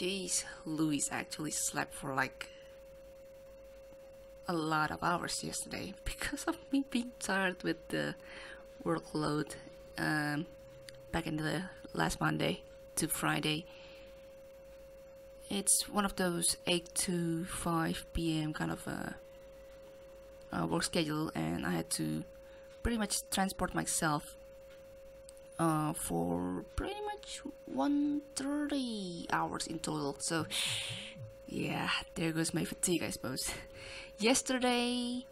days, Louis actually slept for like a lot of hours yesterday because of me being tired with the workload back in the last Monday to Friday. It's one of those 8 to 5 p.m. kind of a work schedule, and I had to pretty much transport myself for pretty much 130 hours in total. So yeah, there goes my fatigue, I suppose. Yesterday,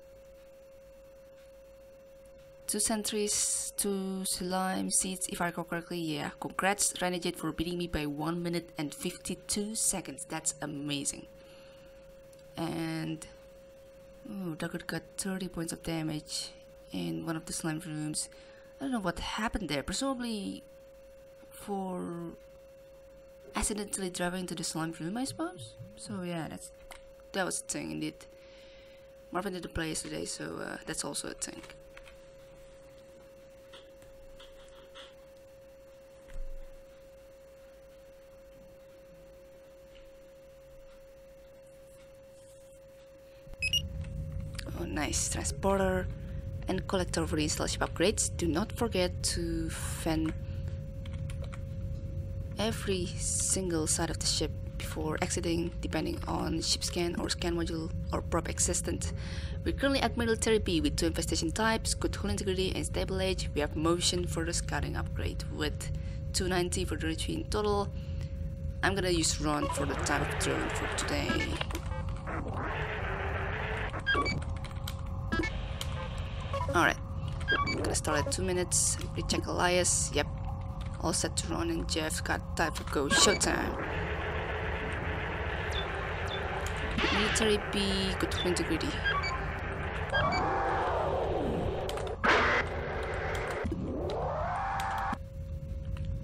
2 sentries, 2 slime seeds, if I recall correctly. Yeah, congrats Renegade for beating me by 1 minute and 52 seconds. That's amazing. And ooh, Duggart got 30 points of damage in one of the slime rooms. I don't know what happened there, presumably for accidentally driving into the slime room, I suppose. So yeah, that was a thing indeed. Marvin didn't play yesterday, so that's also a thing. Oh, nice transporter and collector for the install ship upgrades. Do not forget to fan every single side of the ship before exiting, depending on ship scan or scan module or prop existent. We're currently at military B with 2 infestation types, good hull integrity and stable age. We have motion for the scouting upgrade with 290 for the retreat in total. I'm gonna use Ron for the type of drone for today. Alright, I'm gonna start at 2 minutes, recheck Elias. Yep, all set to Ron and Jeff. Got time to go, showtime. Military B, good for integrity.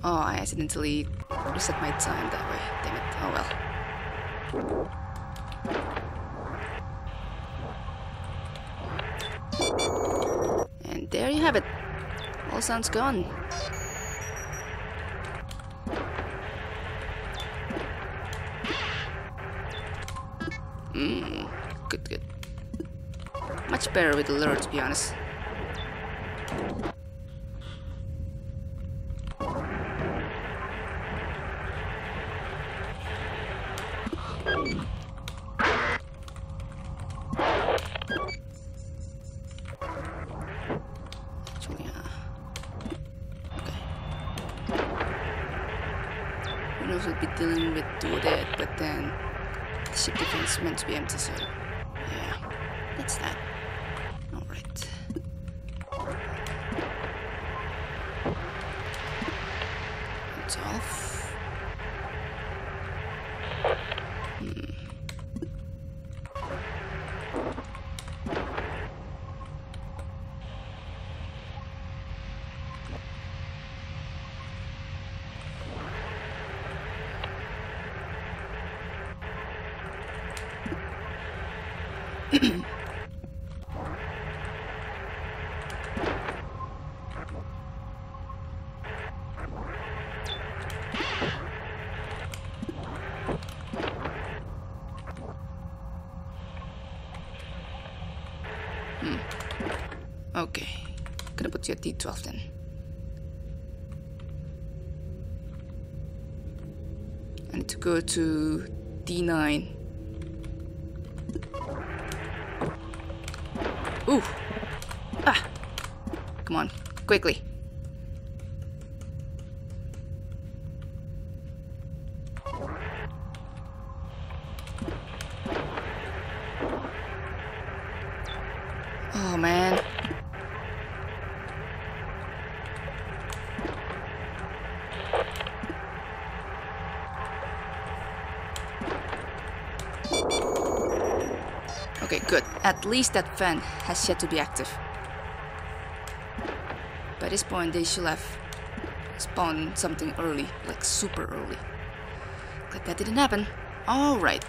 Oh, I accidentally reset my time that way. Damn it. Oh well. And there you have it. All sounds gone. Good, good. Much better with the lure, to be honest. Actually, okay. Who knows, we'll be dealing with two dead, but then the ship defense is meant to be empty, so yeah, that's that. Alright. It's off. Okay, gonna put you at D12 then. I need to go to D9. Ooh! Ah! Come on, quickly! Oh man! Okay, good. At least that fan has yet to be active. By this point, they should have spawned something early, like super early. But that didn't happen. Alright.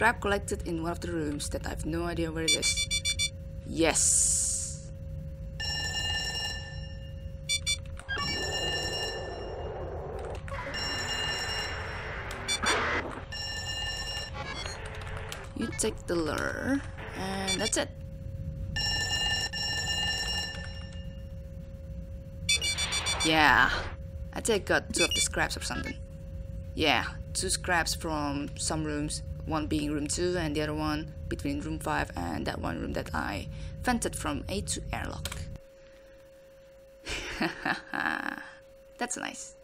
scrap collected in one of the rooms that I've no idea where it is. Yes! You take the lure, and that's it. Yeah, I take out two of the scraps or something. Yeah, two scraps from some rooms, one being room 2 and the other one between room 5 and that one room that I vented from A to airlock. That's nice.